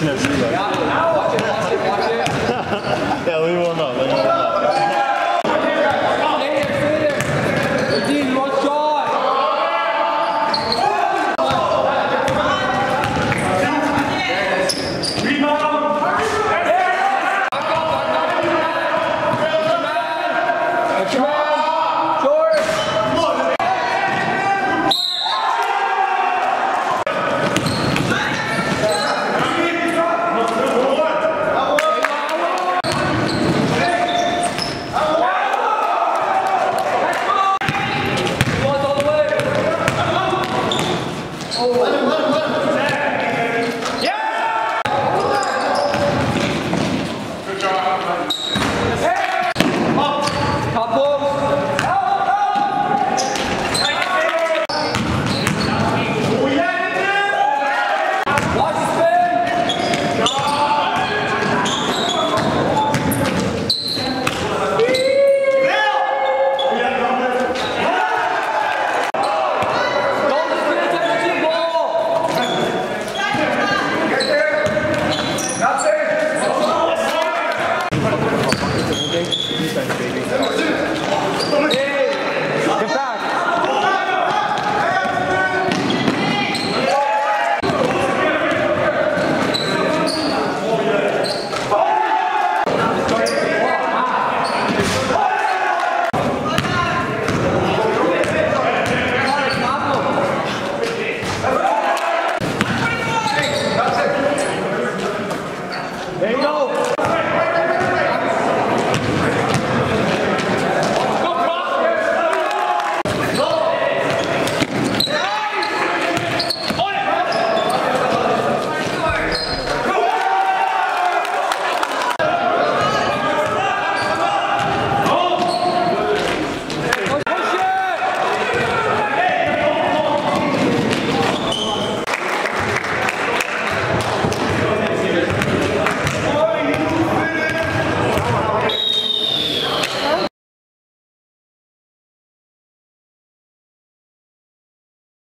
Commissioners.